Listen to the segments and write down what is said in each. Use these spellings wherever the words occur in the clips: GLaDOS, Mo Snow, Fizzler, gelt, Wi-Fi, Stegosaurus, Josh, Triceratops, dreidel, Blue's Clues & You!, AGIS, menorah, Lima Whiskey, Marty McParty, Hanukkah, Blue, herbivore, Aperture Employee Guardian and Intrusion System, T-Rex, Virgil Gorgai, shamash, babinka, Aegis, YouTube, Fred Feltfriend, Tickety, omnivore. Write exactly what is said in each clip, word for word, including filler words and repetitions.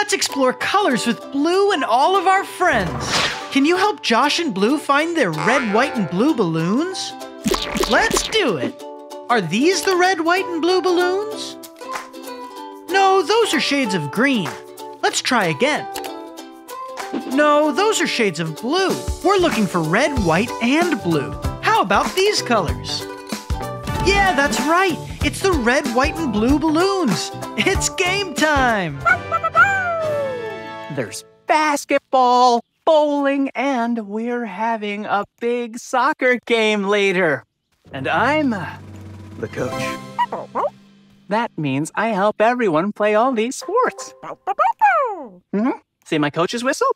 Let's explore colors with Blue and all of our friends. Can you help Josh and Blue find their red, white, and blue balloons? Let's do it. Are these the red, white, and blue balloons? No, those are shades of green. Let's try again. No, those are shades of blue. We're looking for red, white, and blue. How about these colors? Yeah, that's right. It's the red, white, and blue balloons. It's game time. There's basketball, bowling, and we're having a big soccer game later. And I'm uh, the coach. That means I help everyone play all these sports. Mm-hmm. See my coach's whistle?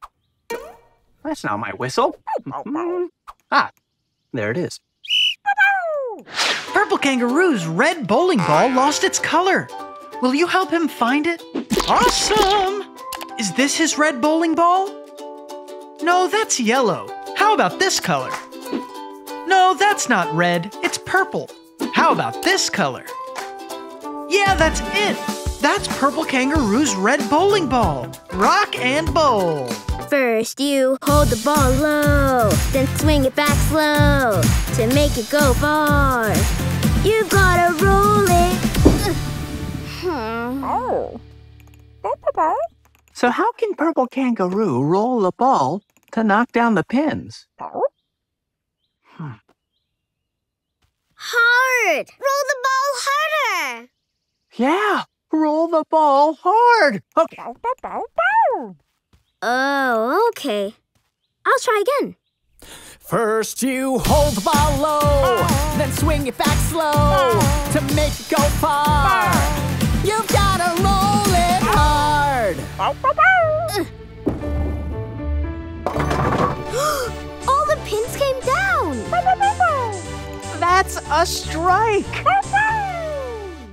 That's not my whistle. Mm-hmm. Ah, there it is. Purple Kangaroo's red bowling ball lost its color. Will you help him find it? Awesome! Is this his red bowling ball? No, that's yellow. How about this color? No, that's not red. It's purple. How about this color? Yeah, that's it. That's Purple Kangaroo's red bowling ball. Rock and bowl. First, you hold the ball low, then swing it back slow to make it go far. You gotta roll it. Hmm. Oh. So how can Purple Kangaroo roll the ball to knock down the pins? Hmm. Hard! Roll the ball harder! Yeah, roll the ball hard! Okay. Oh, okay. I'll try again. First you hold the ball low, oh. Then swing it back slow, oh. To make it go far. Oh. You've gotta roll it hard. Oh. Uh. All the pins came down. That's a strike.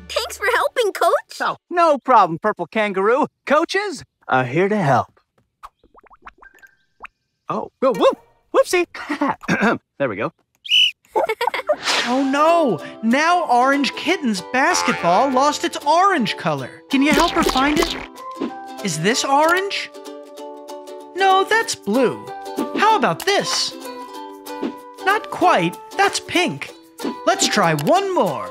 Thanks for helping, Coach. Oh, no problem, Purple Kangaroo. Coaches are here to help. Oh, whoop, whoopsie. There we go. Oh no, now Orange Kitten's basketball lost its orange color. Can you help her find it? Is this orange? No, that's blue. How about this? Not quite, that's pink. Let's try one more.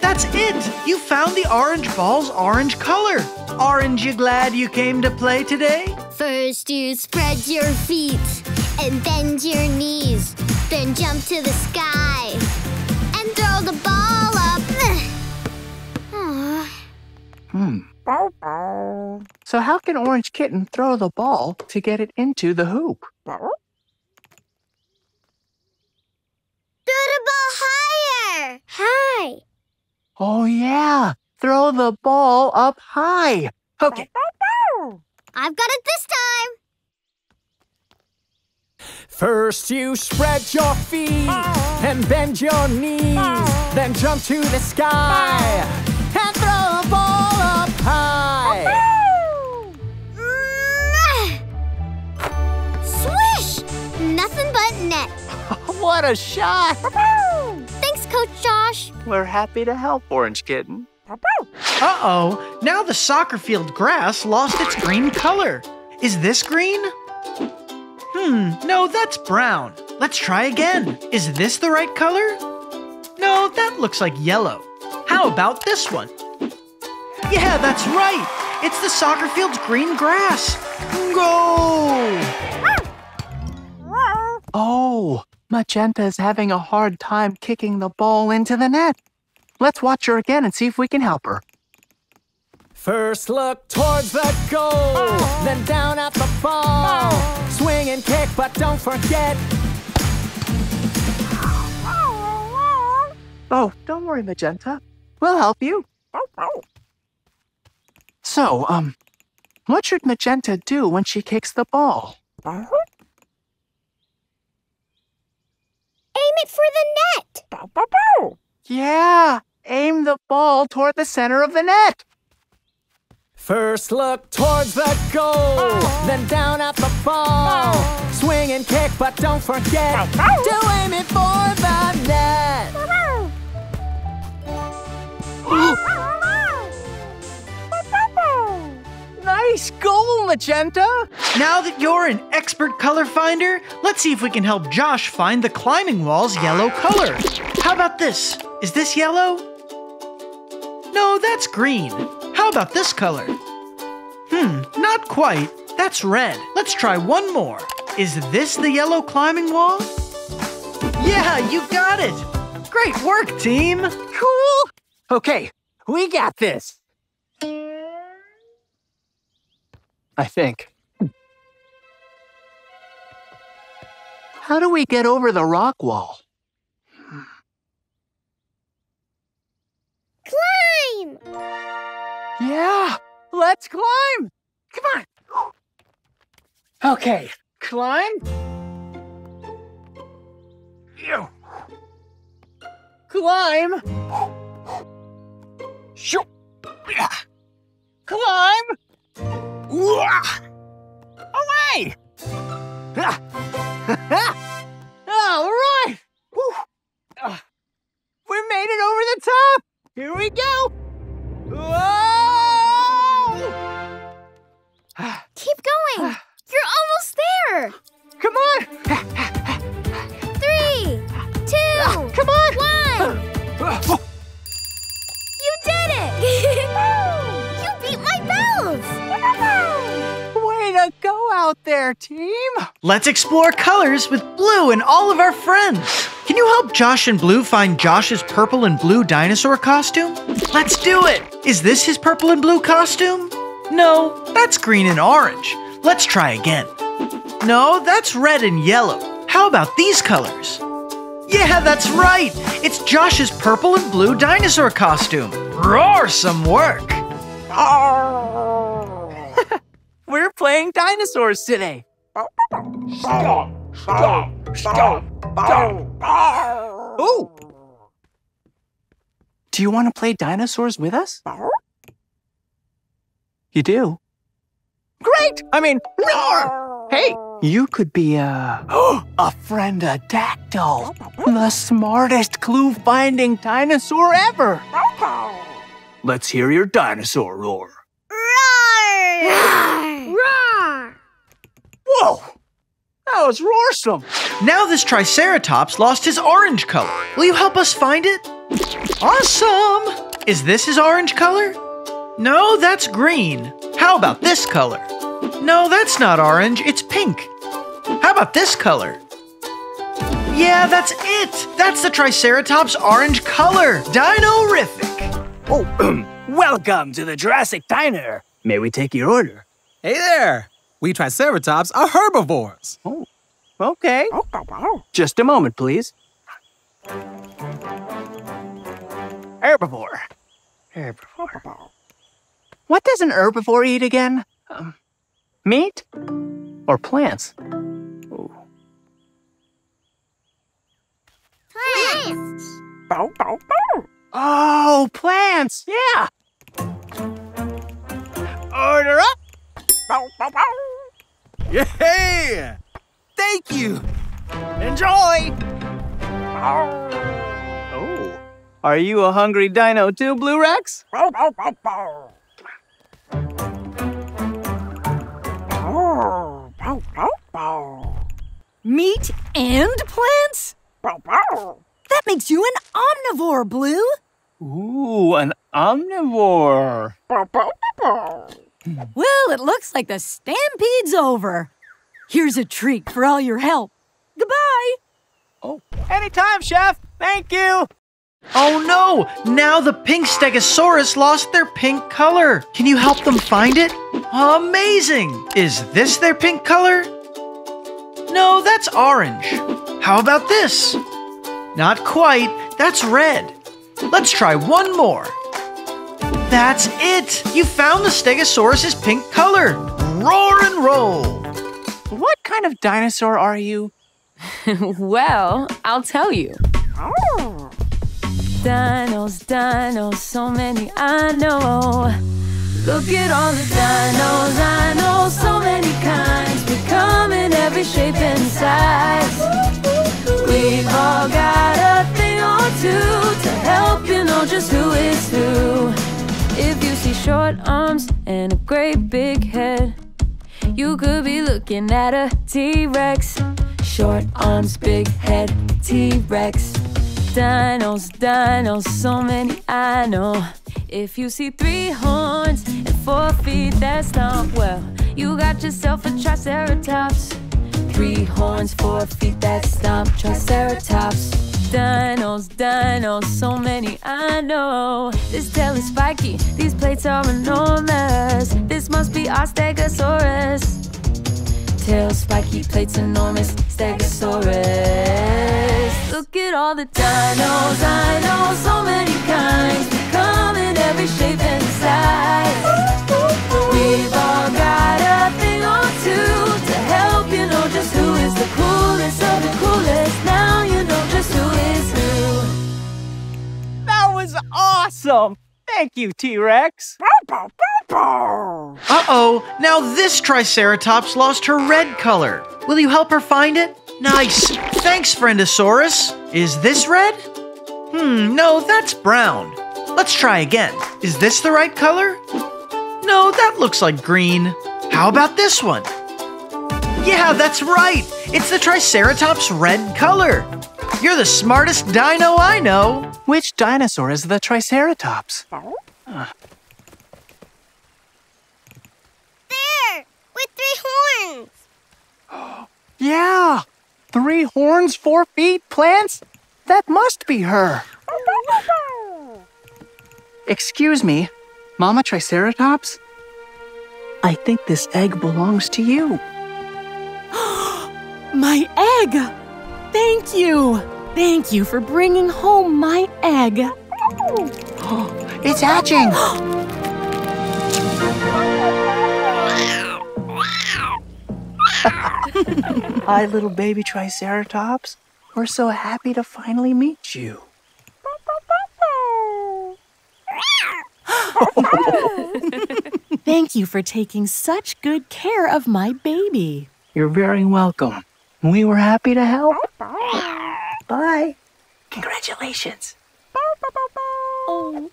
That's it, you found the orange ball's orange color. Orange, you glad you came to play today? First you spread your feet and bend your knees, then jump to the sky and throw the ball up. Hmm. So how can Orange Kitten throw the ball to get it into the hoop? Throw the ball higher! High. Oh yeah, throw the ball up high. Okay. I've got it this time! First you spread your feet, oh. And bend your knees, oh. Then jump to the sky, oh. And throw the ball up high! Oh. Mm-hmm. Swish! Nothing but net! What a shot! Oh. Thanks, Coach Josh! We're happy to help, Orange Kitten. Uh-oh, now the soccer field grass lost its green color. Is this green? Hmm, no, that's brown. Let's try again. Is this the right color? No, that looks like yellow. How about this one? Yeah, that's right. It's the soccer field's green grass. Go! Oh, Magenta is having a hard time kicking the ball into the net. Let's watch her again and see if we can help her. First look towards the goal, oh. Then down at the ball. Oh. Swing and kick, but don't forget. Oh, oh don't worry, Magenta. We'll help you. Oh, oh. So, um, what should Magenta do when she kicks the ball? Uh-huh. Aim it for the net. Bow, bow, bow. Yeah. Aim the ball toward the center of the net. First look towards the goal, oh. Then down at the ball. Oh. Swing and kick, but don't forget, oh. Oh. To aim it for the net. Oh. Oh. Nice Nice goal, Magenta! Now that you're an expert color finder, let's see if we can help Josh find the climbing wall's yellow color. How about this? Is this yellow? No, that's green. How about this color? Hmm, not quite. That's red. Let's try one more. Is this the yellow climbing wall? Yeah, you got it! Great work, team! Cool! Okay, we got this. I think. How do we get over the rock wall? Climb! Yeah, let's climb! Come on! Okay, climb. Ew. Climb. Shoo. Climb. Away! All right! We made it over the top! Here we go! Whoa! Keep going! You're almost there! Come on! Three, two, come on! One! You did it! You beat my bells! Way to go out there, team! Let's explore colors with Blue and all of our friends. Can you help Josh and Blue find Josh's purple and blue dinosaur costume? Let's do it! Is this his purple and blue costume? No, that's green and orange. Let's try again. No, that's red and yellow. How about these colors? Yeah, that's right! It's Josh's purple and blue dinosaur costume. Roar some work! We're playing dinosaurs today. Stop! Stop! Stop! Stop! Ooh! Do you want to play dinosaurs with us? You do? Great! I mean, roar! Hey! You could be a... a friend-a-dactyl. The smartest clue-finding dinosaur ever. Let's hear your dinosaur roar. Roar! Roar! Whoa! That was roarsome! Now this Triceratops lost his orange color. Will you help us find it? Awesome! Is this his orange color? No, that's green. How about this color? No, that's not orange, it's pink. How about this color? Yeah, that's it! That's the Triceratops orange color! Dino-rific! Oh, welcome to the Jurassic Diner. May we take your order? Hey there! We Triceratops are herbivores. Oh, okay. Just a moment, please. Herbivore. Herbivore. What does an herbivore eat again? Um, meat? Or plants? Oh. Plants! Bow, bow, bow. Oh, plants! Yeah! Order up! Bow, bow, bow. Yeah! Thank you! Enjoy! Bow. Oh. Are you a hungry dino too, Blue Rex? Bow, bow, bow, bow. Bow, bow, bow, bow. Meat and plants? Bow, bow. That makes you an omnivore, Blue. Ooh, an omnivore. Bow, bow, bow. Well, it looks like the stampede's over. Here's a treat for all your help. Goodbye. Oh, anytime, Chef. Thank you. Oh, no. Now the pink Stegosaurus lost their pink color. Can you help them find it? Amazing. Is this their pink color? No, that's orange. How about this? Not quite. That's red. Let's try one more. That's it! You found the Stegosaurus's pink color! Roar and roll! What kind of dinosaur are you? Well, I'll tell you. Oh. Dinos, dinos, so many I know. Look at all the dinos I know, so many kinds. We come in every shape and size. We've all got a thing or two to help you know just who is who. If you see short arms and a great big head. You could be looking at a T-Rex. Short arms, big head, T-Rex. Dinos, dinos, so many I know. If you see three horns and four feet, that's not well. You got yourself a triceratops. Three horns, four feet, that's stomp, triceratops. Dinos, dinos, so many I know. This tail is spiky, these plates are enormous. This must be our stegosaurus. Tail spiky, plates enormous, stegosaurus. Look at all the dinos, I know, so many kinds. We come in every shape and size. We've all got a thing or two to help you know just who is the coolest of the coolest. Now you know just who is who. That was awesome! Thank you, T-Rex. Uh-oh, now this Triceratops lost her red color. Will you help her find it? Nice. Thanks, Friendosaurus. Is this red? Hmm, no, that's brown. Let's try again. Is this the right color? No, that looks like green. How about this one? Yeah, that's right. It's the Triceratops red color. You're the smartest dino I know. Which dinosaur is the Triceratops? Huh. There, with three horns. Yeah, three horns, four feet, plants. That must be her. Excuse me. Mama Triceratops, I think this egg belongs to you. My egg! Thank you! Thank you for bringing home my egg. It's hatching! Hi, little baby Triceratops. We're so happy to finally meet you. Thank you for taking such good care of my baby. You're very welcome. We were happy to help. Bye. Congratulations. Oh.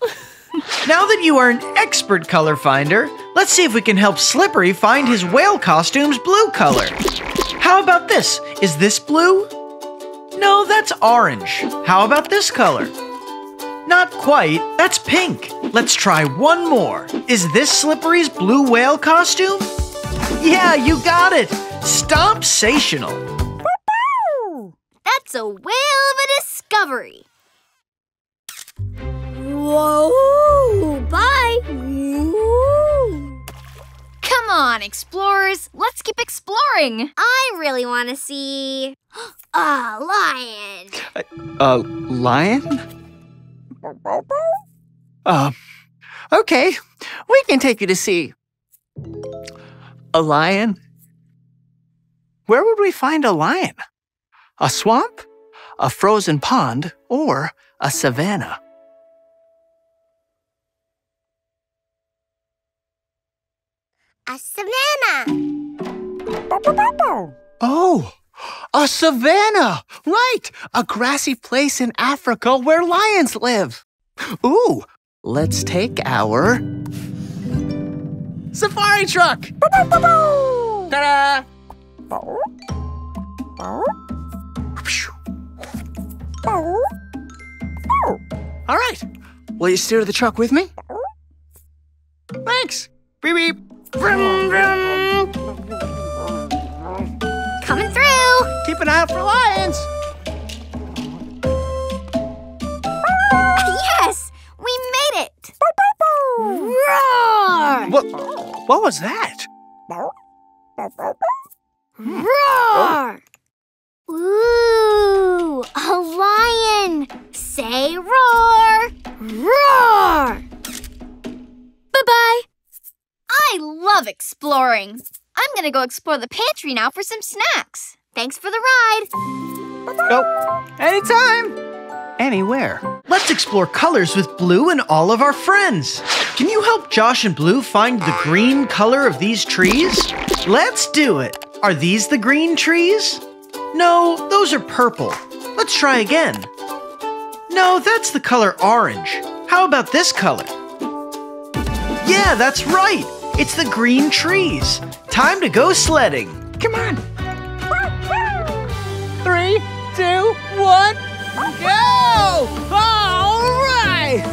Now that you are an expert color finder, let's see if we can help Slippery find his whale costume's blue color. How about this? Is this blue? No, that's orange. How about this color? Not quite. That's pink. Let's try one more. Is this Slippery's blue whale costume? Yeah, you got it. Stomp-sational. That's a whale of a discovery. Whoa, bye. Whoa. Come on, explorers. Let's keep exploring. I really want to see a lion. A, a lion? Um, okay, we can take you to see a lion. Where would we find a lion? A swamp, a frozen pond, or a savanna? A savanna. Oh. A savanna! Right! A grassy place in Africa where lions live. Ooh, let's take our safari truck! Ta-da! All right, will you steer the truck with me? Thanks! Beep beep! Vroom, vroom. Coming through! Keep an eye out for lions! Yes! We made it! Roar! What, what was that? Roar! Ooh! A lion! Say roar! Roar! Bye-bye! I love exploring! I'm gonna go explore the pantry now for some snacks. Thanks for the ride. Oh, anytime, anywhere. Let's explore colors with Blue and all of our friends. Can you help Josh and Blue find the green color of these trees? Let's do it. Are these the green trees? No, those are purple. Let's try again. No, that's the color orange. How about this color? Yeah, that's right. It's the green trees. Time to go sledding. Come on. Three, two, one, go! All right!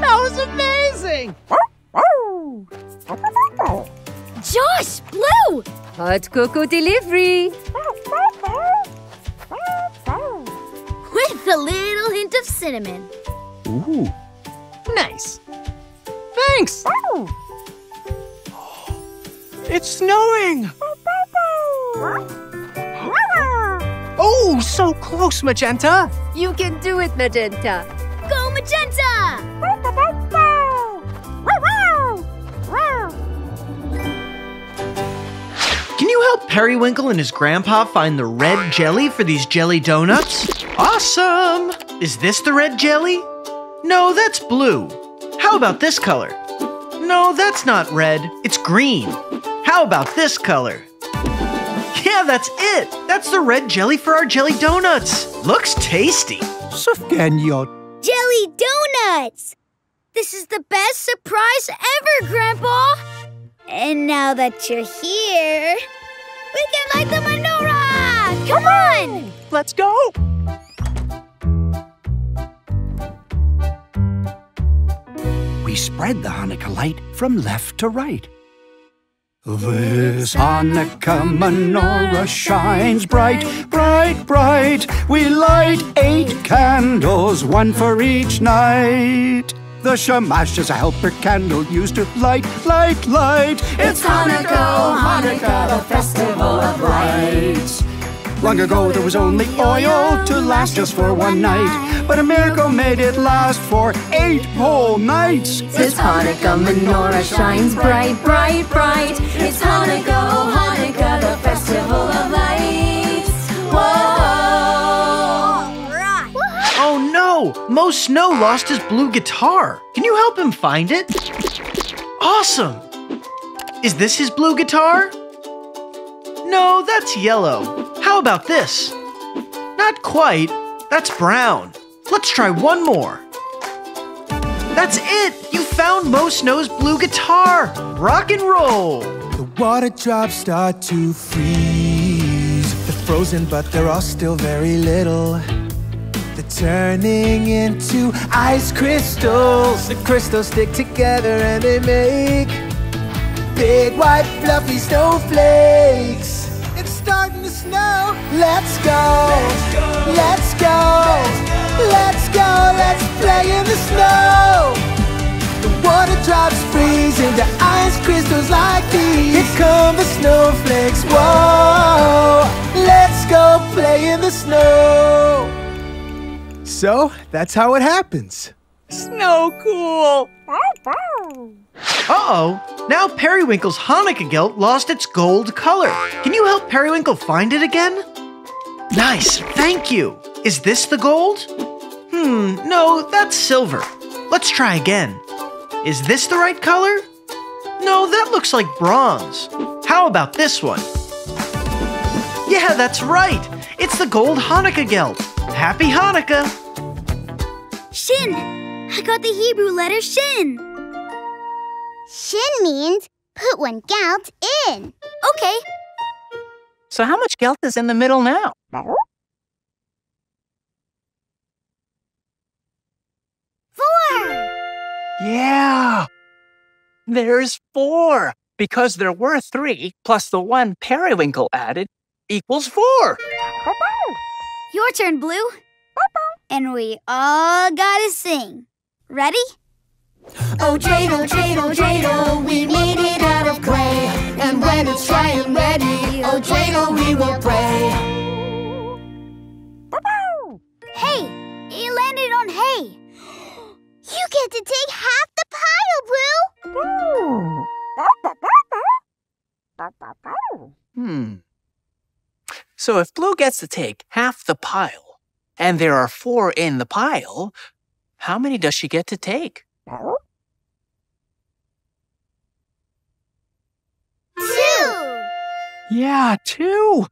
That was amazing! Josh, Blue! Hot cocoa delivery! With a little hint of cinnamon. Ooh. Nice. Thanks! It's snowing! Oh, so close, Magenta! You can do it, Magenta! Go, Magenta! Can you help Periwinkle and his grandpa find the red jelly for these jelly donuts? Awesome! Is this the red jelly? No, that's blue. How about this color? No, that's not red. It's green. How about this color? Yeah, that's it. That's the red jelly for our jelly donuts. Looks tasty. Jelly donuts! This is the best surprise ever, Grandpa! And now that you're here, we can light the menorah! Come on! Let's go! We spread the Hanukkah light from left to right. This Hanukkah menorah shines bright, bright, bright. We light eight candles, one for each night. The shamash is a helper candle used to light, light, light. It's Hanukkah, Hanukkah, the festival of lights. Long ago there was only oil to last just for one night, but a miracle made it last for eight whole nights. This Hanukkah menorah shines bright, bright, bright. It's Hanukkah, Hanukkah, the festival of lights. Whoa! Oh, Mo Snow lost his blue guitar. Can you help him find it? Awesome! Is this his blue guitar? No, that's yellow. How about this? Not quite. That's brown. Let's try one more. That's it! You found Mo Snow's blue guitar! Rock and roll! The water drops start to freeze. They're frozen, but they're all still very little. Turning into ice crystals. The crystals stick together and they make big white fluffy snowflakes. It's starting to snow. Let's go, let's go, let's go, let's play in the snow. The water drops freeze into ice crystals like these. Here come the snowflakes, whoa. Let's go play in the snow. So, that's how it happens. Snow cool! Uh-oh! Now Periwinkle's Hanukkah gelt lost its gold color. Can you help Periwinkle find it again? Nice, thank you! Is this the gold? Hmm, no, that's silver. Let's try again. Is this the right color? No, that looks like bronze. How about this one? Yeah, that's right! It's the gold Hanukkah gelt! Happy Hanukkah! Shin! I got the Hebrew letter Shin! Shin means put one gelt in. Okay. So how much gelt is in the middle now? Four! Yeah! There's four! Because there were three, plus the one Periwinkle added, equals four! Your turn, Blue. And we all gotta sing. Ready? Oh, dreidel, dreidel, dreidel, we made it out of clay. And when it's dry and ready, oh, dreidel, we will play. Hey, it landed on hay. You get to take half the pile, Blue. Hmm. So if Blue gets to take half the pile, and there are four in the pile, how many does she get to take? Yeah, two.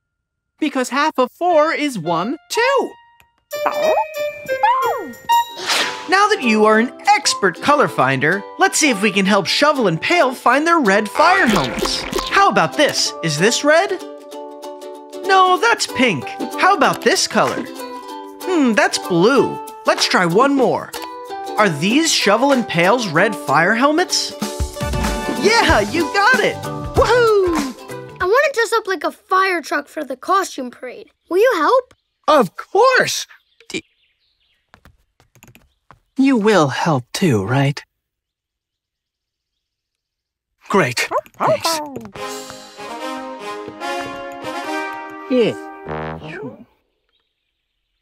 Because half of four is one, two. Now that you are an expert color finder, let's see if we can help Shovel and Pail find their red fire helmets. How about this? Is this red? No, that's pink. How about this color? Hmm, that's blue. Let's try one more. Are these Shovel and Pail's red fire helmets? Yeah, you got it! Woohoo! I want to dress up like a fire truck for the costume parade. Will you help? Of course! D you will help too, right? Great. Thanks. Yeah.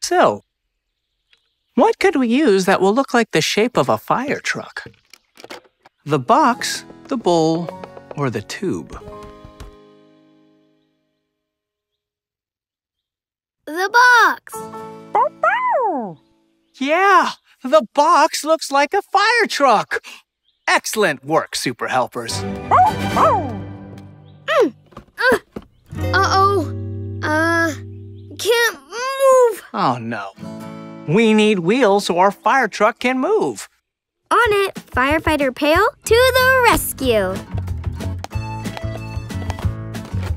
So, what could we use that will look like the shape of a fire truck? The box, the bowl, or the tube? The box! Yeah, the box looks like a fire truck! Excellent work, Super Helpers! Mm. Uh, Uh-oh. Uh, can't move! Oh, no. We need wheels so our fire truck can move. On it, Firefighter Pail, to the rescue.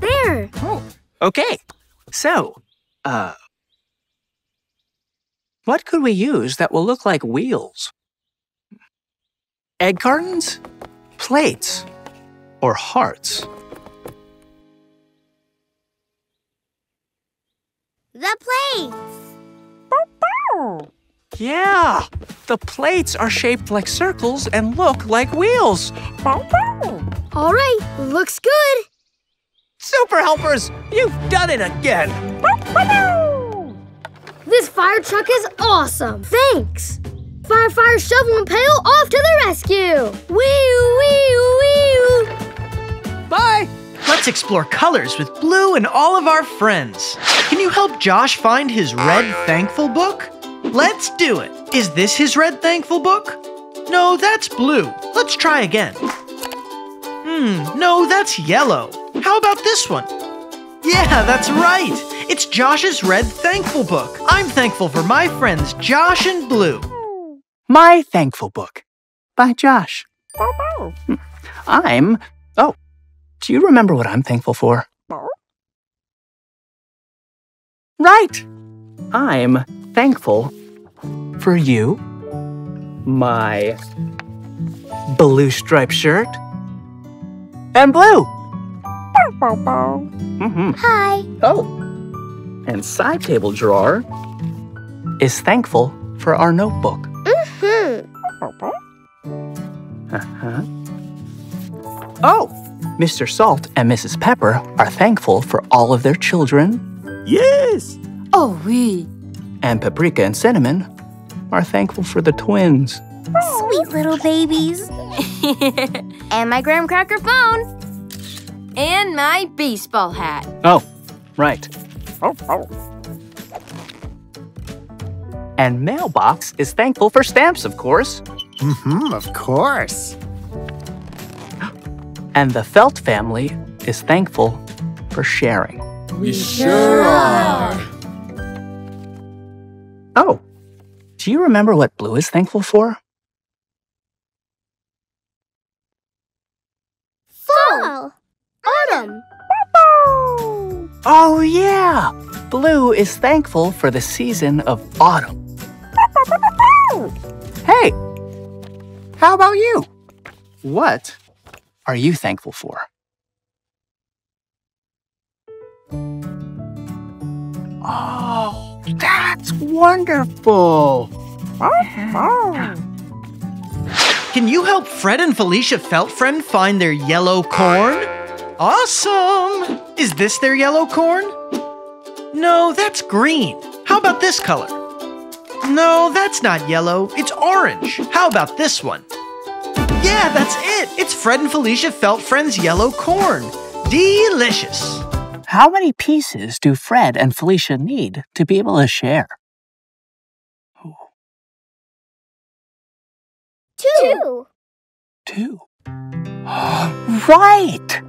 There. Oh, okay. So, uh, what could we use that will look like wheels? Egg cartons, plates, or hearts? The plates. Yeah! The plates are shaped like circles and look like wheels. All right, looks good. Super Helpers, you've done it again. This fire truck is awesome. Thanks. Fire, fire, Shovel and Pail, off to the rescue. Wee-oo, wee-oo, wee-oo. Bye. Let's explore colors with Blue and all of our friends. Can you help Josh find his red thankful book? Let's do it. Is this his red thankful book? No, that's blue. Let's try again. Hmm, no, that's yellow. How about this one? Yeah, that's right. It's Josh's red thankful book. I'm thankful for my friends Josh and Blue. My Thankful Book by Josh. I'm... Oh. Do you remember what I'm thankful for? Right! I'm thankful for you, my blue striped shirt, and Blue. Mm-hmm. Hi. Oh, and side table drawer is thankful for our notebook. Mm-hmm. Uh-huh. Oh! Mister Salt and Missus Pepper are thankful for all of their children. Yes! Oh, oui. And Paprika and Cinnamon are thankful for the twins. Sweet little babies. And my graham cracker phone. And my baseball hat. Oh, right. Oh, oh. And Mailbox is thankful for stamps, of course. Mm-hmm, of course. And the Felt family is thankful for sharing. We sure are! Oh, do you remember what Blue is thankful for? Fall! Autumn! Oh yeah! Blue is thankful for the season of autumn. Hey! How about you? What are you thankful for? Oh, that's wonderful! Can you help Fred and Felicia Feltfriend find their yellow corn? Awesome! Is this their yellow corn? No, that's green. How about this color? No, that's not yellow. It's orange. How about this one? Yeah, that's it! It's Fred and Felicia Feltfriend's yellow corn. Delicious! How many pieces do Fred and Felicia need to be able to share? Oh. Two! Two? Right!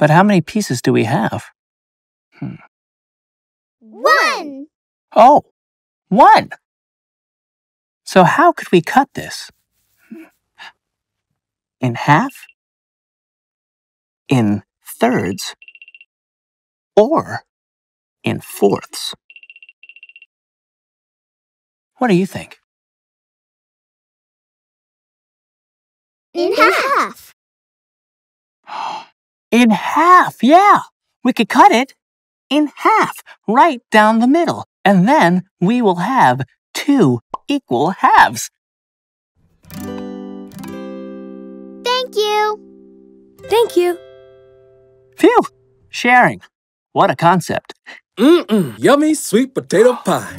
But how many pieces do we have? Hmm. One! Oh, one! So how could we cut this? In half? In thirds? Or in fourths? What do you think? In half. In half, yeah. We could cut it in half, right down the middle. And then we will have two equal halves. Thank you. Thank you. Phew, sharing. What a concept. Mm-mm, yummy sweet potato pie.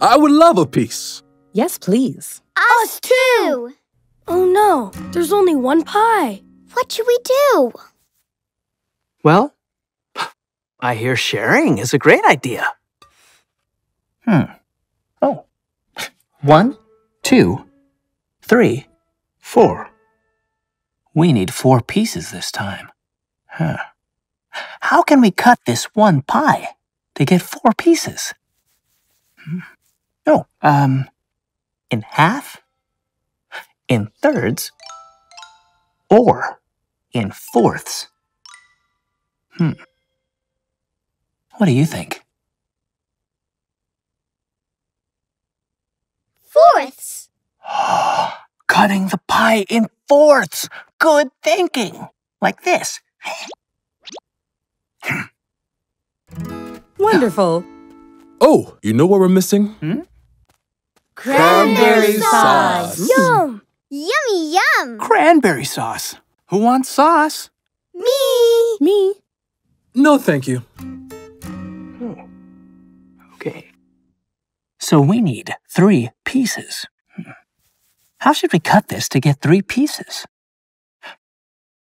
I would love a piece. Yes, please. Us too. Oh no, there's only one pie. What should we do? Well, I hear sharing is a great idea. Hmm. Oh. One, two, three, four. We need four pieces this time. Huh. How can we cut this one pie to get four pieces? Hmm. Oh, um, in half? In thirds, or in fourths. Hmm. What do you think? Fourths. Oh, cutting the pie in fourths. Good thinking. Like this. Wonderful. Oh, you know what we're missing? Hmm? Cranberry sauce. Yum. Yummy, yum! Cranberry sauce. Who wants sauce? Me! Me. No, thank you. Oh. Okay. So we need three pieces. How should we cut this to get three pieces?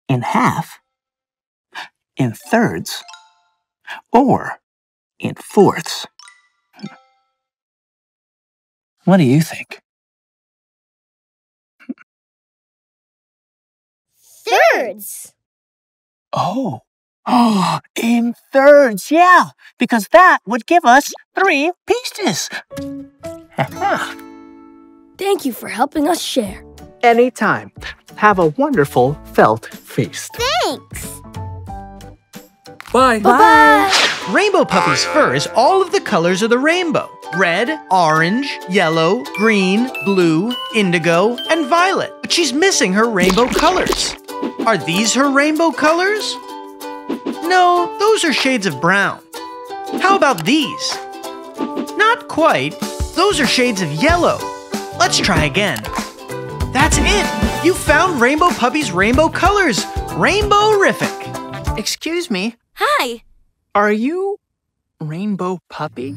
In half, in thirds, or in fourths. What do you think? Thirds. Oh. Oh, in thirds, yeah, because that would give us three pieces. Thank you for helping us share. Anytime. Have a wonderful felt feast. Thanks. Bye. Bye-bye. Rainbow Puppy's fur is all of the colors of the rainbow. Red, orange, yellow, green, blue, indigo, and violet. But she's missing her rainbow colors. Are these her rainbow colors? No, those are shades of brown. How about these? Not quite. Those are shades of yellow. Let's try again. That's it! You found Rainbow Puppy's rainbow colors. Rainbow-rific. Excuse me. Hi. Are you Rainbow Puppy?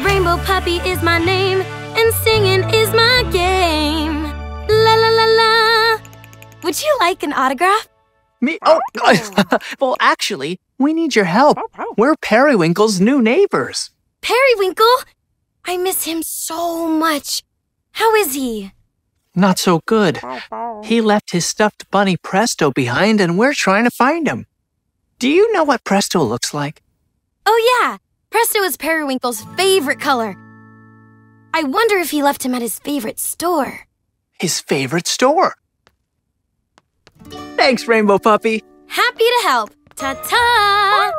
Rainbow Puppy is my name, and singing is my game. La la la la. Would you like an autograph? Me? Oh, well, actually, we need your help. We're Periwinkle's new neighbors. Periwinkle? I miss him so much. How is he? Not so good. He left his stuffed bunny Presto behind, and we're trying to find him. Do you know what Presto looks like? Oh, yeah. Presto is Periwinkle's favorite color. I wonder if he left him at his favorite store. His favorite store? Thanks, Rainbow Puppy. Happy to help. Ta-ta!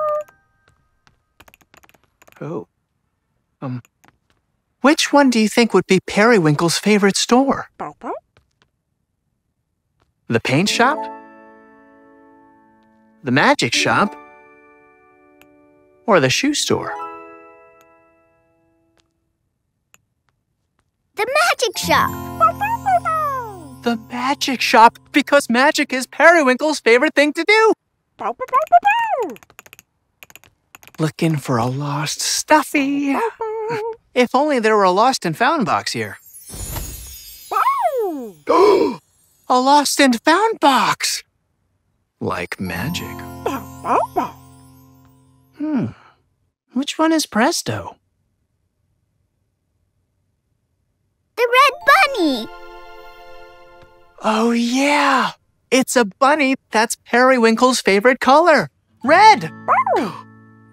Oh. Um. Which one do you think would be Periwinkle's favorite store? The paint shop? The magic shop? Or the shoe store? The magic shop. The magic shop, because magic is Periwinkle's favorite thing to do. Looking for a lost stuffy. If only there were a lost and found box here. A lost and found box. Like magic. Hmm. Which one is Presto? The red bunny. Oh, yeah! It's a bunny. That's Periwinkle's favorite color. Red.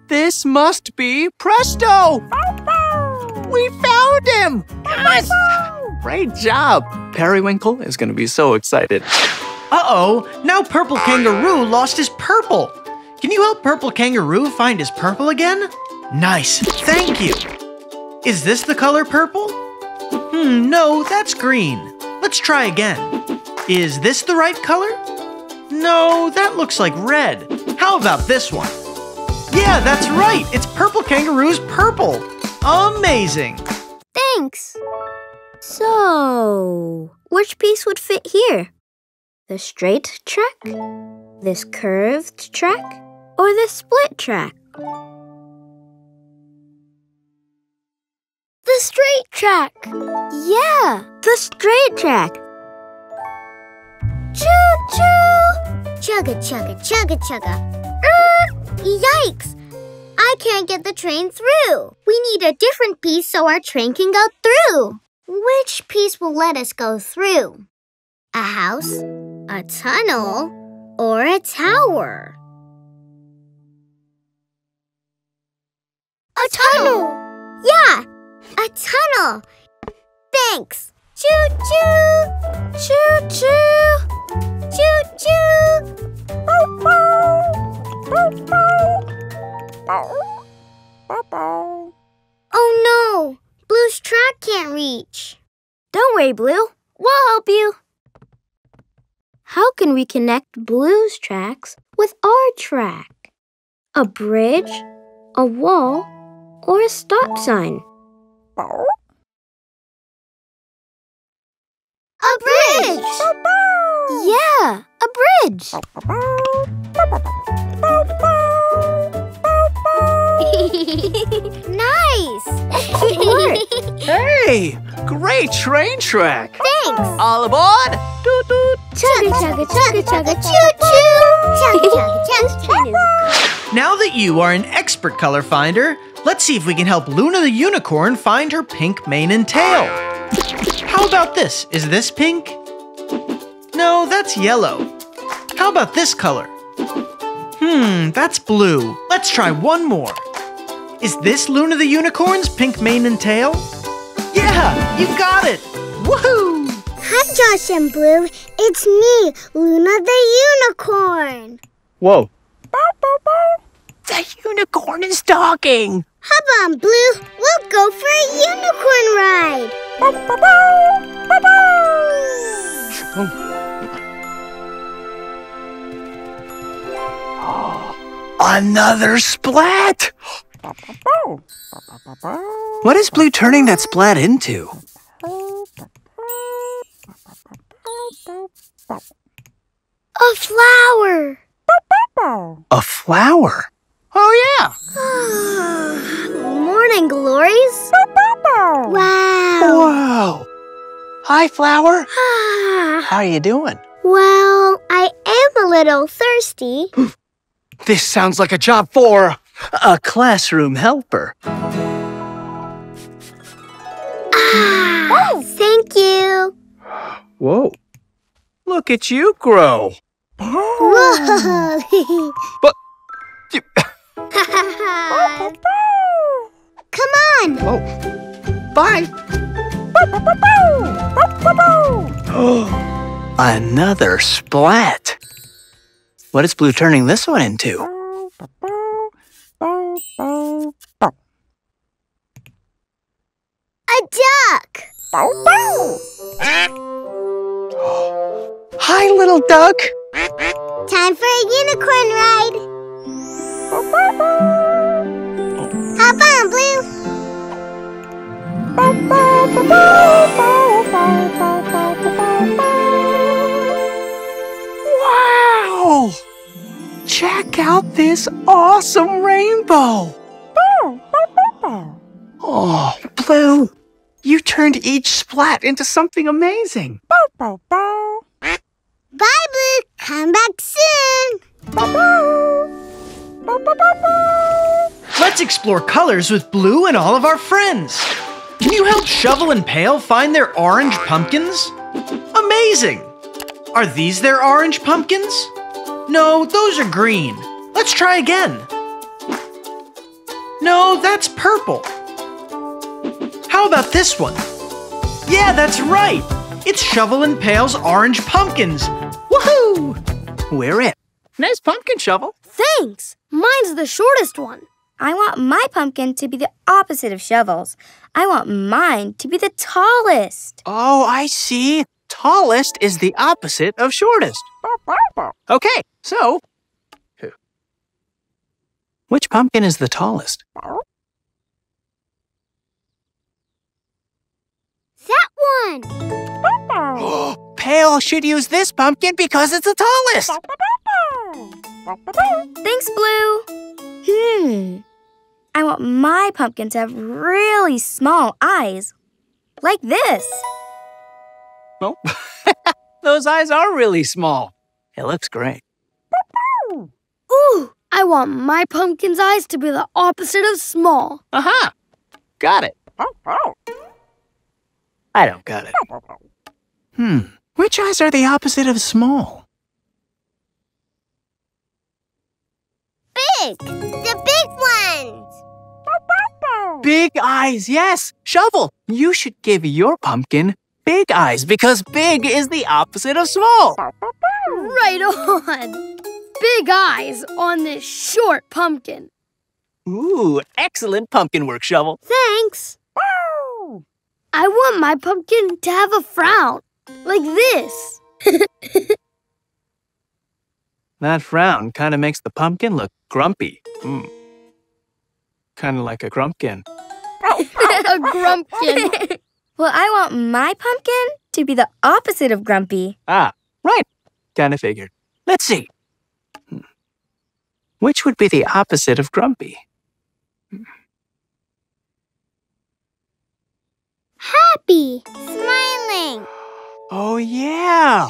This must be Presto. We found him. Yes. Great job. Periwinkle is going to be so excited. Uh-oh. Now Purple Kangaroo lost his purple. Can you help Purple Kangaroo find his purple again? Nice. Thank you. Is this the color purple? Hmm, no, that's green. Let's try again. Is this the right color? No, that looks like red. How about this one? Yeah, that's right. It's Purple Kangaroo's purple. Amazing. Thanks. So, which piece would fit here? The straight track, this curved track, or the split track? The straight track. Yeah, the straight track. Choo-choo! Chugga-chugga-chugga-chugga. Er, yikes! I can't get the train through. We need a different piece so our train can go through. Which piece will let us go through? A house, a tunnel, or a tower? A tunnel! Yeah, a tunnel! Thanks! Choo-choo! Choo-choo! Choo-choo! Oh no! Blue's track can't reach. Don't worry, Blue. We'll help you. How can we connect Blue's tracks with our track? A bridge, a wall, or a stop sign? A bridge! Yeah, a bridge! Nice! Hey! Great train track! Thanks! All aboard! Chugga chugga chugga chugga choo choo! Chugga chugga chugga. Now that you are an expert color finder, let's see if we can help Luna the Unicorn find her pink mane and tail. How about this? Is this pink? No, that's yellow. How about this color? Hmm, that's blue. Let's try one more. Is this Luna the Unicorn's pink mane and tail? Yeah, you got it! Woohoo! Hi, Josh and Blue. It's me, Luna the Unicorn. Whoa. The unicorn is talking. Hop on, Blue. We'll go for a unicorn ride. Oh. Another splat! What is Blue turning that splat into? A flower. A flower? Oh, yeah! Morning glories! Wow! Wow! Hi, flower! How are you doing? Well, I am a little thirsty. This sounds like a job for a classroom helper. Ah! Oh. Thank you! Whoa! Look at you grow! Whoa! But... Come on! Whoa. Bye! Another splat! What is Blue turning this one into? A duck! Hi, little duck! Time for a unicorn ride! Hop on, Blue! Wow! Check out this awesome rainbow! Oh, Blue, you turned each splat into something amazing! Bye, Blue! Come back soon! Let's explore colors with Blue and all of our friends. Can you help Shovel and Pail find their orange pumpkins? Amazing! Are these their orange pumpkins? No, those are green. Let's try again. No, that's purple. How about this one? Yeah, that's right. It's Shovel and Pail's orange pumpkins. Woohoo! We're it. Nice pumpkin, Shovel. Thanks. Mine's the shortest one. I want my pumpkin to be the opposite of Shovel's. I want mine to be the tallest. Oh, I see. Tallest is the opposite of shortest. Okay, so which pumpkin is the tallest? That one! Pail should use this pumpkin because it's the tallest! Thanks, Blue! Hmm. I want my pumpkin to have really small eyes. Like this. Oh. Those eyes are really small. It looks great. Ooh! I want my pumpkin's eyes to be the opposite of small. Aha! Uh-huh. Got it. I don't got it. Hmm. Which eyes are the opposite of small? Big! The big ones! Big eyes, yes! Shovel, you should give your pumpkin big eyes because big is the opposite of small. Right on! Big eyes on this short pumpkin. Ooh, excellent pumpkin work, Shovel. Thanks. Wow. I want my pumpkin to have a frown, like this. That frown kind of makes the pumpkin look grumpy. Mm. Kind of like a grumpkin. A grumpkin. Well, I want my pumpkin to be the opposite of grumpy. Ah, right. Kind of figured. Let's see. Which would be the opposite of grumpy? Happy! Smiling! Oh, yeah!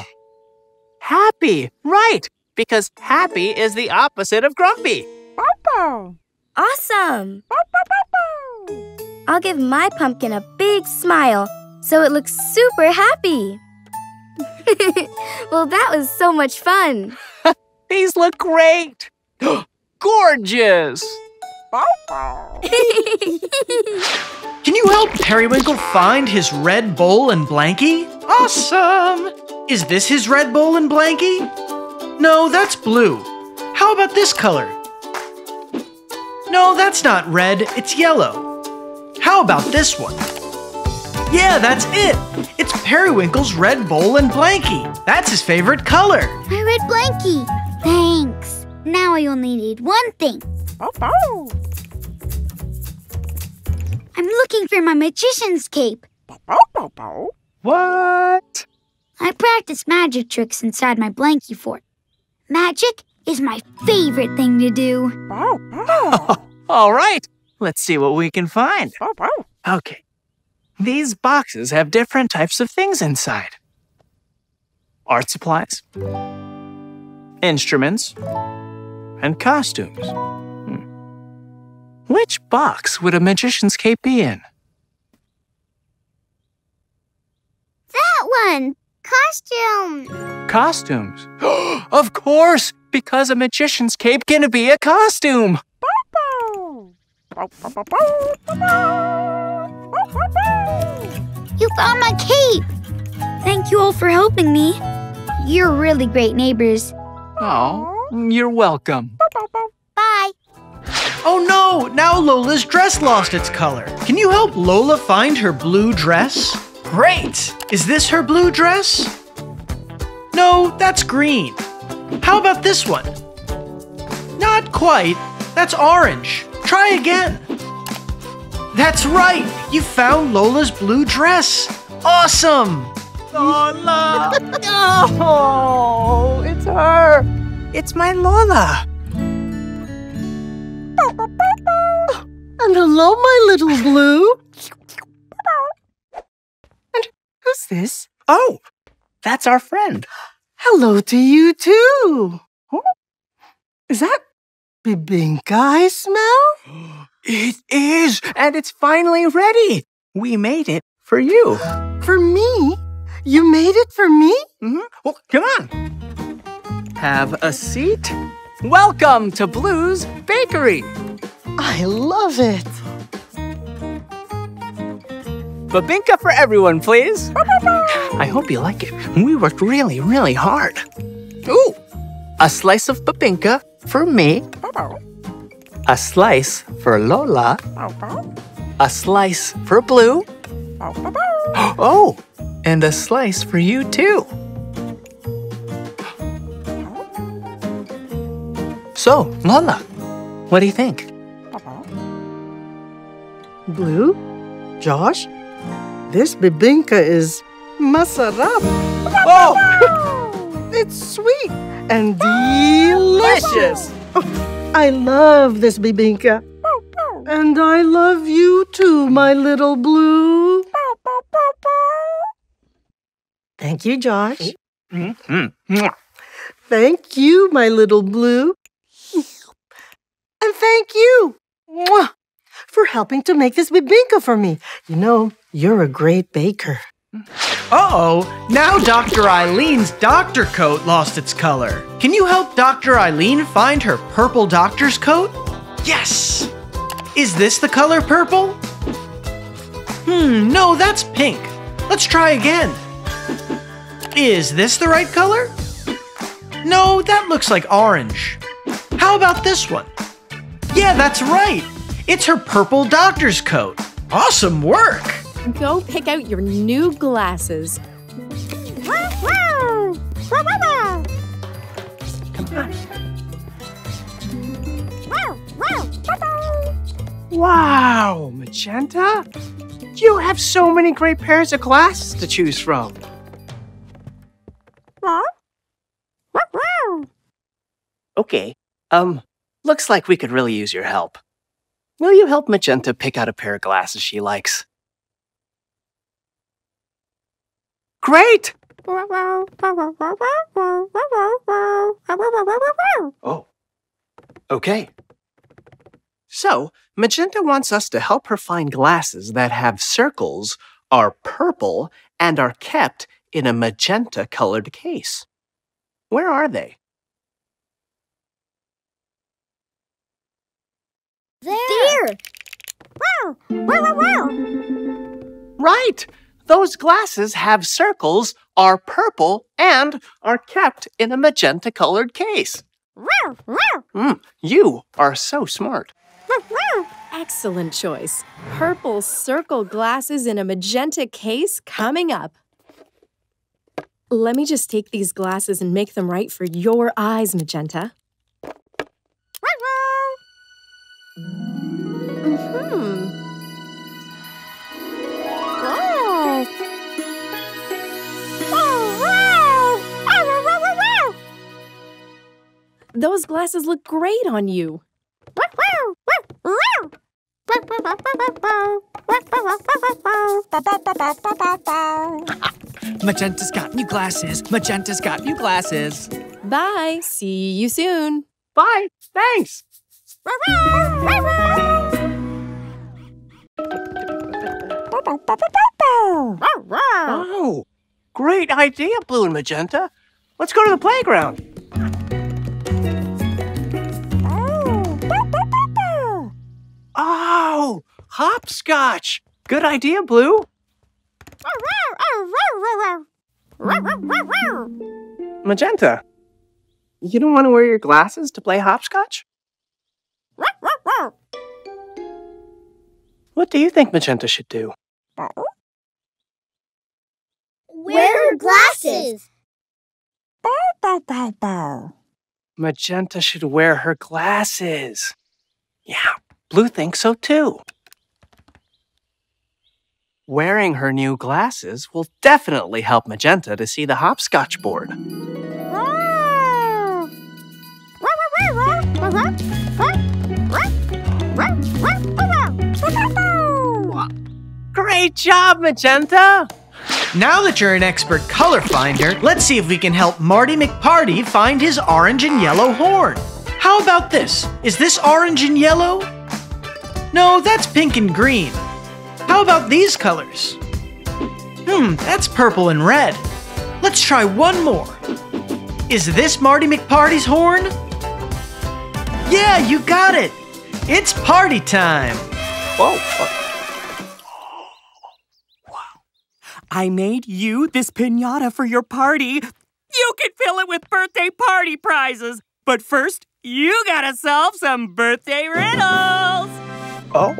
Happy! Right! Because happy is the opposite of grumpy. Awesome! I'll give my pumpkin a big smile so it looks super happy. Well, that was so much fun. These look great! Gorgeous! Can you help Periwinkle find his red bowl and blankie? Awesome! Is this his red bowl and blankie? No, that's blue. How about this color? No, that's not red, it's yellow. How about this one? Yeah, that's it! It's Periwinkle's red bowl and blankie. That's his favorite color. My red blankie. Thanks. Now I only need one thing. I'm looking for my magician's cape. What? I practice magic tricks inside my blankie fort. Magic is my favorite thing to do. All right, let's see what we can find. Okay, these boxes have different types of things inside. Art supplies, instruments, and costumes. Hmm. Which box would a magician's cape be in? That one! Costumes! Costumes? Of course! Because a magician's cape can be a costume! You found my cape! Thank you all for helping me. You're really great neighbors. Oh. You're welcome. Bye. Oh no! Now Lola's dress lost its color. Can you help Lola find her blue dress? Great! Is this her blue dress? No, that's green. How about this one? Not quite. That's orange. Try again. That's right! You found Lola's blue dress. Awesome! Lola! Oh, it's her! It's my Lola. And hello, my little Blue. And who's this? Oh, that's our friend. Hello to you, too. Is that bibinka I smell? It is, and it's finally ready. We made it for you. For me? You made it for me? Mm-hmm. Well, come on. Have a seat. Welcome to Blue's Bakery. I love it. Babinka for everyone, please. I hope you like it. We worked really, really hard. Ooh. A slice of babinka for me. A slice for Lola. A slice for Blue. Oh, and a slice for you too. So, Lola, what do you think? Blue? Josh? This babinka is masarab. Oh! It's sweet and delicious. I love this babinka. And I love you too, my little Blue. Thank you, Josh. Mm-hmm. Thank you, my little Blue. And thank you for helping to make this babinka for me. You know, you're a great baker. Uh-oh, now Doctor Eileen's doctor coat lost its color. Can you help Doctor Eileen find her purple doctor's coat? Yes! Is this the color purple? Hmm, no, that's pink. Let's try again. Is this the right color? No, that looks like orange. How about this one? Yeah, that's right. It's her purple doctor's coat. Awesome work. Go pick out your new glasses. Come on. Wow, Magenta! You have so many great pairs of glasses to choose from. Okay, um, looks like we could really use your help. Will you help Magenta pick out a pair of glasses she likes? Great! Oh, okay. So, Magenta wants us to help her find glasses that have circles, are purple, and are kept in a magenta-colored case. Where are they? There! There. Wow. Wow, wow, wow! Right! Those glasses have circles, are purple, and are kept in a magenta-colored case. Wow, wow! Mm, you are so smart. Excellent choice. Purple circle glasses in a magenta case coming up. Let me just take these glasses and make them right for your eyes, Magenta. Mm-hmm. Wow. Oh, wow. Those glasses look great on you. Magenta's got new glasses. Magenta's got new glasses. Bye. See you soon. Bye. Thanks. Oh, great idea, Blue and Magenta. Let's go to the playground. Oh, hopscotch! Good idea, Blue. Magenta, you don't want to wear your glasses to play hopscotch? What do you think Magenta should do? Wear glasses. Magenta should wear her glasses. Yeah. Blue thinks so too. Wearing her new glasses will definitely help Magenta to see the hopscotch board. Great job, Magenta! Now that you're an expert color finder, let's see if we can help Marty McParty find his orange and yellow horn. How about this? Is this orange and yellow? No, that's pink and green. How about these colors? Hmm, that's purple and red. Let's try one more. Is this Marty McParty's horn? Yeah, you got it. It's party time. Whoa. Wow. I made you this piñata for your party. You can fill it with birthday party prizes. But first, you gotta solve some birthday riddles. Oh,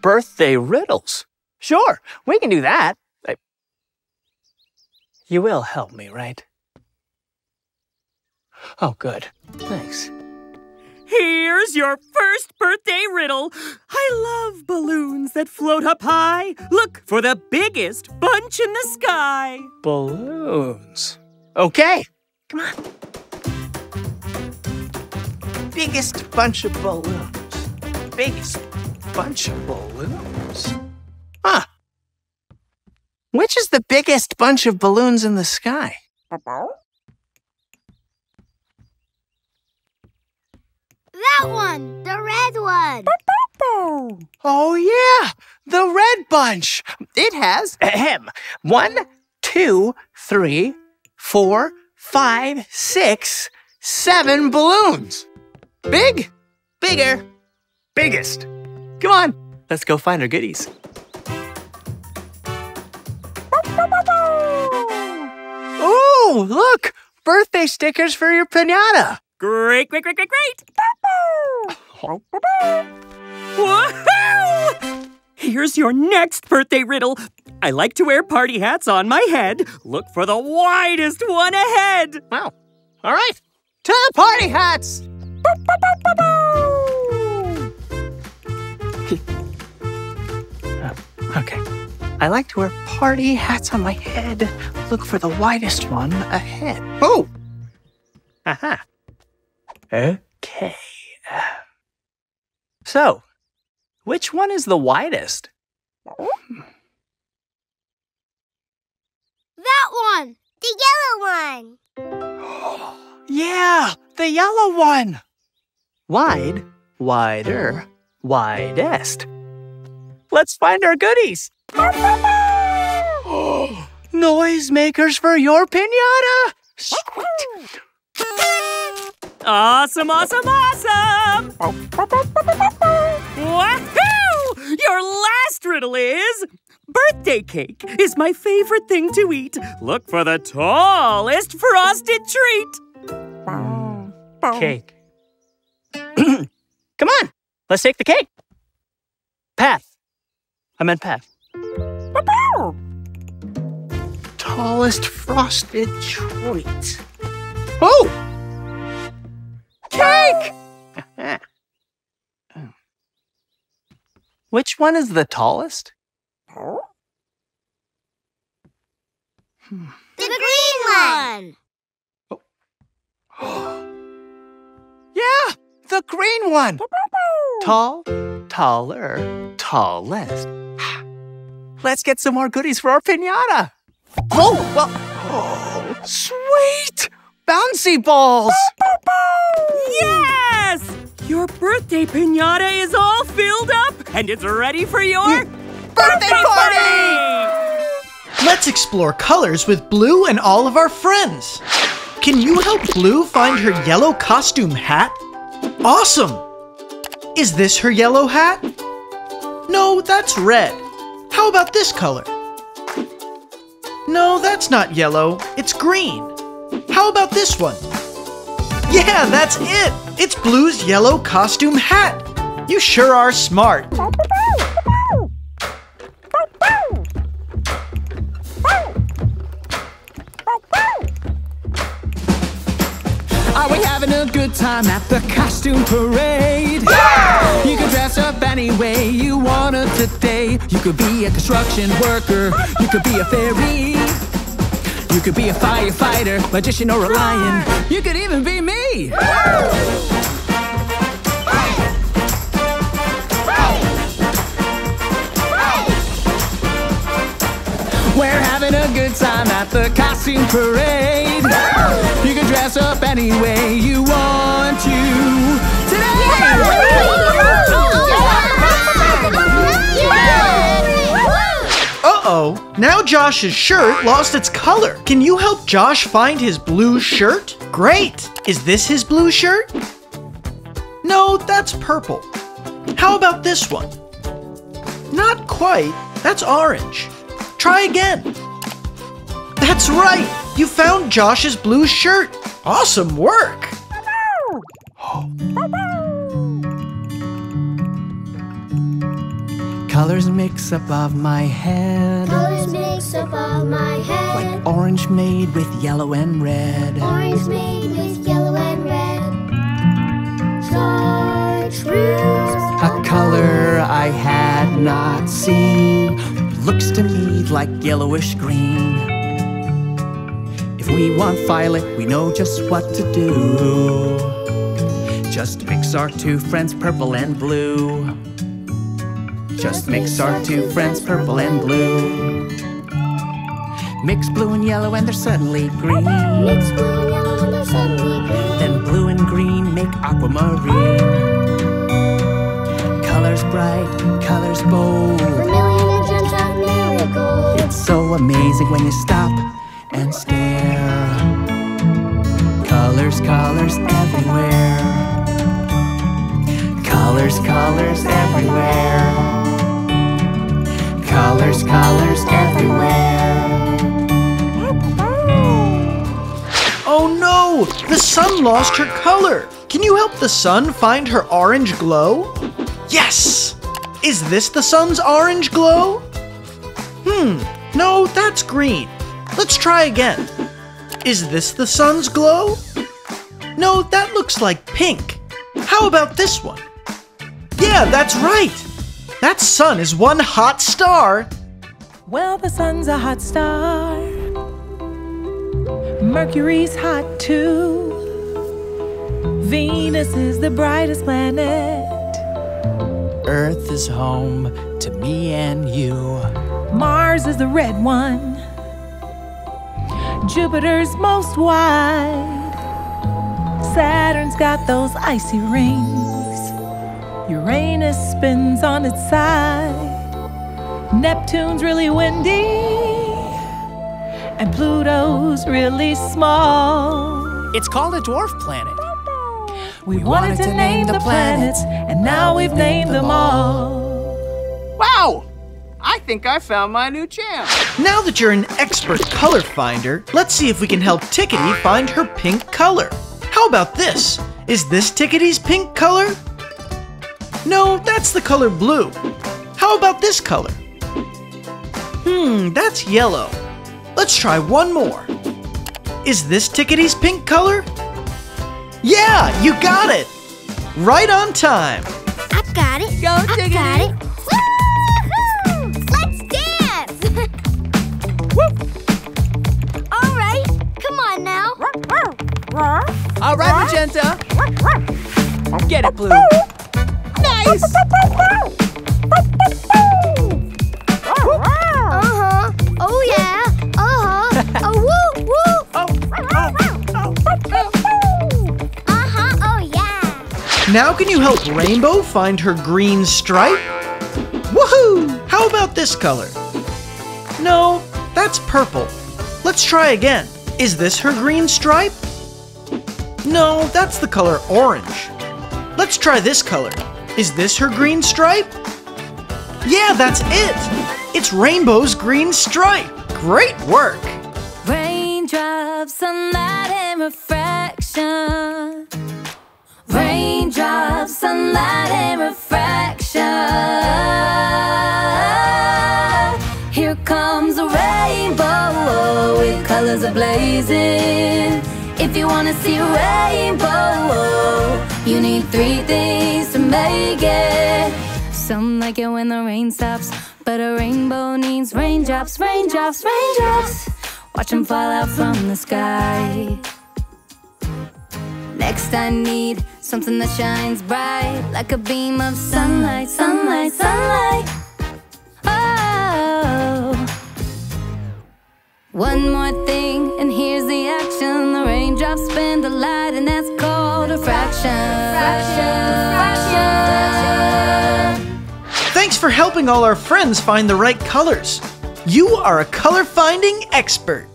birthday riddles? Sure, we can do that. I... You will help me, right? Oh, good. Thanks. Here's your first birthday riddle. I love balloons that float up high. Look for the biggest bunch in the sky. Balloons. Okay. Come on. Biggest bunch of balloons. Biggest bunch of balloons. Huh. Which is the biggest bunch of balloons in the sky? That one! The red one! Oh, yeah! The red bunch! It has, ahem, one, two, three, four, five, six, seven balloons! Big, bigger, biggest! Come on, let's go find our goodies. Ooh, look! Birthday stickers for your piñata! Great, great, great, great, great! Woohoo! Here's your next birthday riddle. I like to wear party hats on my head. Look for the widest one ahead. Wow. All right. To the party hats! uh, okay. I like to wear party hats on my head. Look for the widest one ahead. Oh! Aha. Okay. So, which one is the widest? That one! The yellow one! Yeah! The yellow one! Wide, wider, widest. Let's find our goodies! Noisemakers for your piñata! Sweet! Awesome, awesome, awesome! Wahoo! Your last riddle is... Birthday cake is my favorite thing to eat. Look for the tallest frosted treat. Cake. Come on, let's take the cake. Path. I meant path. Tallest frosted treat. Oh! Cake! Oh. Which one is the tallest? Hmm. The green one! Oh. Yeah! The green one! Tall, taller, tallest. Let's get some more goodies for our piñata! Oh, well, oh, sweet! Bouncy balls! Yes! Your birthday piñata is all filled up and it's ready for your... Birthday, birthday party! party! Let's explore colors with Blue and all of our friends. Can you help Blue find her yellow costume hat? Awesome! Is this her yellow hat? No, that's red. How about this color? No, that's not yellow. It's green. How about this one? Yeah, that's it! It's Blue's yellow costume hat! You sure are smart! Are we having a good time at the costume parade? Yeah! You can dress up any way you want to today. You could be a construction worker, you could be a fairy. You could be a firefighter, magician, or a lion. You could even be me! Woo! We're having a good time at the costume parade. Woo! You can dress up any way you want to today! Uh-oh, Now Josh's shirt lost its color. Can you help Josh find his blue shirt? Great! Is this his blue shirt? No, that's purple. How about this one? Not quite. That's orange. Try again. That's right! You found Josh's blue shirt. Awesome work! Colors mix above my head. Colors mix above my head. Like orange made with yellow and red. Orange made with yellow and red. Such rules. A color I had not seen. Looks to me like yellowish green. If we want violet, we know just what to do. Just mix our two friends, purple and blue. Just mix our two friends, purple and blue. Mix blue and yellow and they're suddenly green. Mix blue and yellow and they're suddenly green. Then blue and green make aquamarine. Colors bright, colors bold. Vermilion and gems of marigold. It's so amazing when you stop and stare. Colors, colors everywhere. Colors, colors everywhere. Colors, colors everywhere. Oh no! The sun lost her color! Can you help the sun find her orange glow? Yes! Is this the sun's orange glow? Hmm, no, that's green. Let's try again. Is this the sun's glow? No, that looks like pink. How about this one? Yeah, that's right! That sun is one hot star. Well, the sun's a hot star. Mercury's hot too. Venus is the brightest planet. Earth is home to me and you. Mars is the red one. Jupiter's most wide. Saturn's got those icy rings. Uranus spins on its side. Neptune's really windy. And Pluto's really small. It's called a dwarf planet. We, we wanted, wanted to name the planets, planets and now we've named them all. Wow! I think I found my new jam. Now that you're an expert color finder, let's see if we can help Tickety find her pink color. How about this? Is this Tickety's pink color? No, that's the color blue. How about this color? Hmm, that's yellow. Let's try one more. Is this Tickety's pink color? Yeah, you got it! Right on time. I got it. Go, Tickety. I got it. Woo-hoo! Let's dance! Woo! All right, come on now. All right, Magenta. Get it, Blue. Nice! Uh-huh. Oh yeah. Uh-huh. Oh woo woo. Oh, oh, oh. Uh-huh. Oh yeah. Now can you help Rainbow find her green stripe? Woohoo! How about this color? No, that's purple. Let's try again. Is this her green stripe? No, that's the color orange. Let's try this color. Is this her green stripe? Yeah, that's it! It's Rainbow's green stripe! Great work! Raindrops, sunlight, and refraction. Raindrops, sunlight, and refraction. Here comes a rainbow with colors ablazing. If you wanna see a rainbow, you need three things to make it. Some like it when the rain stops, but a rainbow needs raindrops, raindrops, raindrops. Watch them fall out from the sky. Next I need something that shines bright, like a beam of sunlight, sunlight, sunlight. Oh. One more thing, and here's the action. The raindrops spin the light, and that's called a fraction. Fraction. Fraction. Thanks for helping all our friends find the right colors. You are a color-finding expert.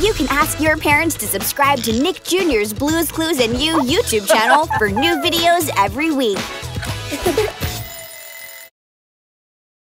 You can ask your parents to subscribe to Nick Junior's Blue's Clues and You YouTube channel for new videos every week.